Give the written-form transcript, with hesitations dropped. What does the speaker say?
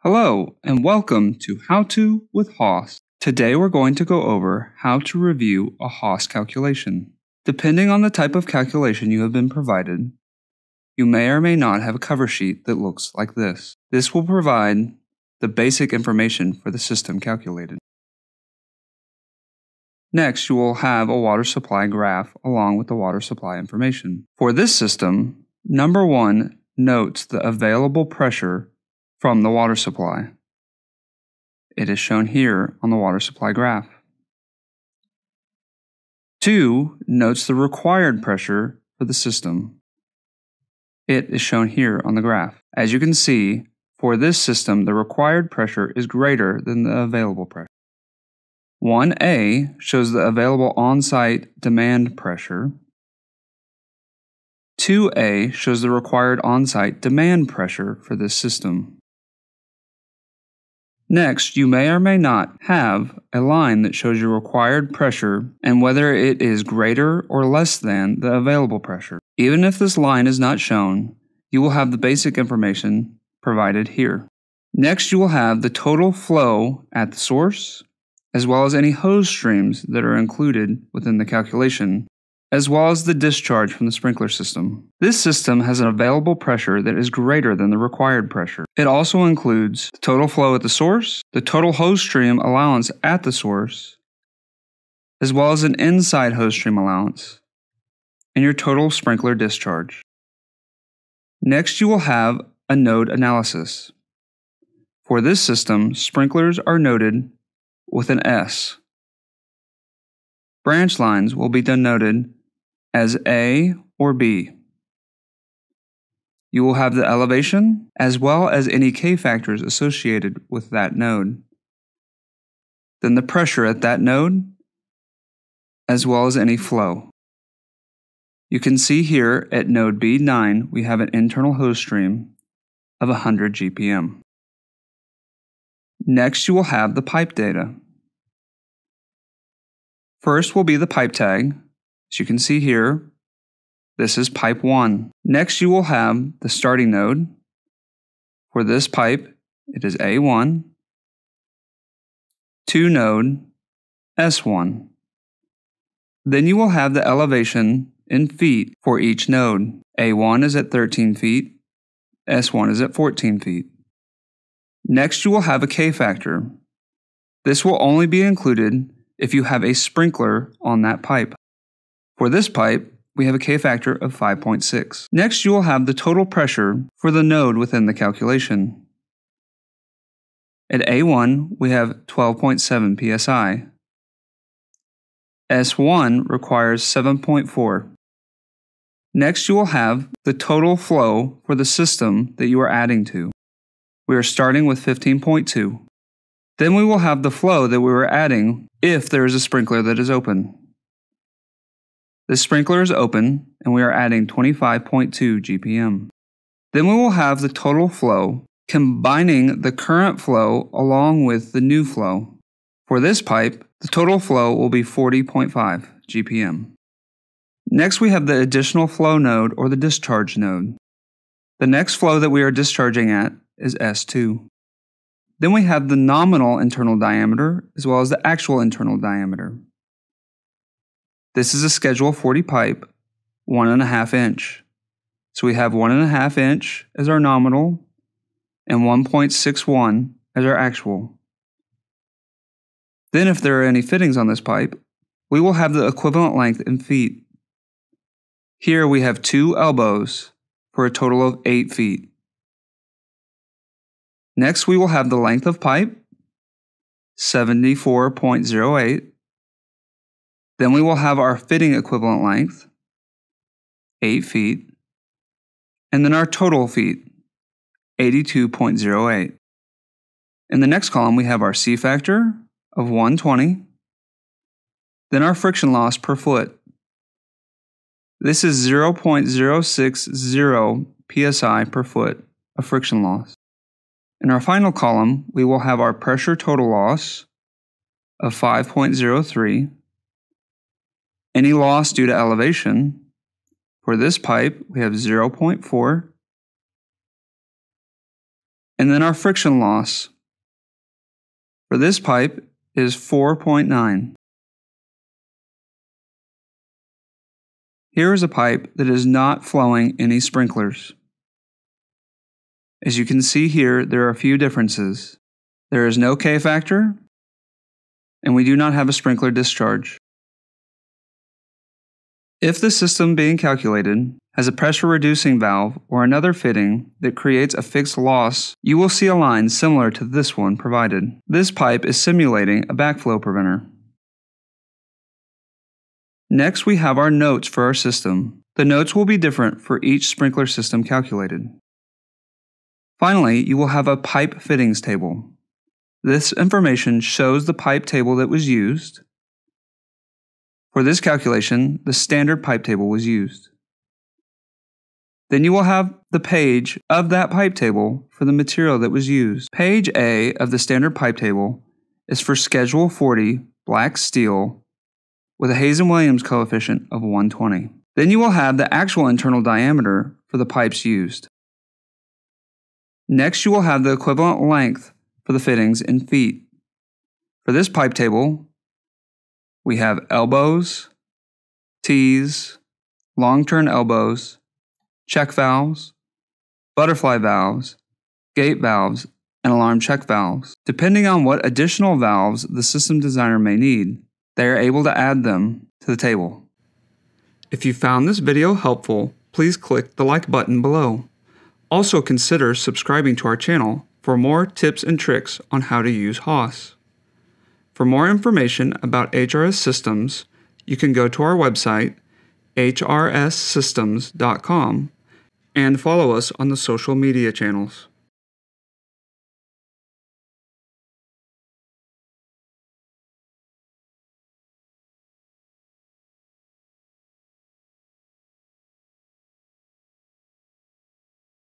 Hello and welcome to How To with HASS. Today we're going to go over how to review a HASS calculation. Depending on the type of calculation you have been provided, you may or may not have a cover sheet that looks like this. This will provide the basic information for the system calculated. Next, you will have a water supply graph along with the water supply information. For this system, number one notes the available pressure from the water supply. It is shown here on the water supply graph. 2 notes the required pressure for the system. It is shown here on the graph. As you can see, for this system, the required pressure is greater than the available pressure. 1A shows the available on-site demand pressure. 2A shows the required on-site demand pressure for this system. Next, you may or may not have a line that shows your required pressure and whether it is greater or less than the available pressure. Even if this line is not shown, you will have the basic information provided here. Next, you will have the total flow at the source, as well as any hose streams that are included within the calculation, as well as the discharge from the sprinkler system. This system has an available pressure that is greater than the required pressure. It also includes the total flow at the source, the total hose stream allowance at the source, as well as an inside hose stream allowance, and your total sprinkler discharge. Next, you will have a node analysis. For this system, sprinklers are noted with an S. Branch lines will be denoted as A or B. You will have the elevation as well as any K-factors associated with that node, then the pressure at that node, as well as any flow. You can see here at node B9 we have an internal hose stream of 100 GPM. Next you will have the pipe data. First will be the pipe tag. As you can see here, this is pipe 1. Next, you will have the starting node. For this pipe, it is A1, 2 node, S1. Then you will have the elevation in feet for each node. A1 is at 13 feet, S1 is at 14 feet. Next, you will have a K-factor. This will only be included if you have a sprinkler on that pipe. For this pipe, we have a K-factor of 5.6. Next, you will have the total pressure for the node within the calculation. At A1, we have 12.7 psi. S1 requires 7.4. Next, you will have the total flow for the system that you are adding to. We are starting with 15.2. Then we will have the flow that we were adding if there is a sprinkler that is open. This sprinkler is open and we are adding 25.2 GPM. Then we will have the total flow, combining the current flow along with the new flow. For this pipe, the total flow will be 40.5 GPM. Next we have the additional flow node or the discharge node. The next flow that we are discharging at is S2. Then we have the nominal internal diameter as well as the actual internal diameter. This is a Schedule 40 pipe, 1.5 inch. So we have 1.5 inch as our nominal and 1.61 as our actual. Then if there are any fittings on this pipe, we will have the equivalent length in feet. Here we have 2 elbows for a total of 8 feet. Next, we will have the length of pipe, 74.08. Then we will have our fitting equivalent length, 8 feet. And then our total feet, 82.08. In the next column, we have our C factor of 120. Then our friction loss per foot. This is 0.060 psi per foot of friction loss. In our final column, we will have our pressure total loss of 5.03, any loss due to elevation. For this pipe, we have 0.4, And then our friction loss for this pipe is 4.9. Here is a pipe that is not flowing any sprinklers. As you can see here, there are a few differences. There is no K factor, and we do not have a sprinkler discharge. If the system being calculated has a pressure-reducing valve or another fitting that creates a fixed loss, you will see a line similar to this one provided. This pipe is simulating a backflow preventer. Next, we have our notes for our system. The notes will be different for each sprinkler system calculated. Finally, you will have a pipe fittings table. This information shows the pipe table that was used. For this calculation, the standard pipe table was used. Then you will have the page of that pipe table for the material that was used. Page A of the standard pipe table is for Schedule 40 black steel with a Hazen-Williams coefficient of 120. Then you will have the actual internal diameter for the pipes used. Next, you will have the equivalent length for the fittings in feet. For this pipe table, we have elbows, T's, long-turn elbows, check valves, butterfly valves, gate valves, and alarm check valves. Depending on what additional valves the system designer may need, they are able to add them to the table. If you found this video helpful, please click the like button below. Also consider subscribing to our channel for more tips and tricks on how to use HASS. For more information about HRS Systems, you can go to our website, hrssystems.com, and follow us on the social media channels.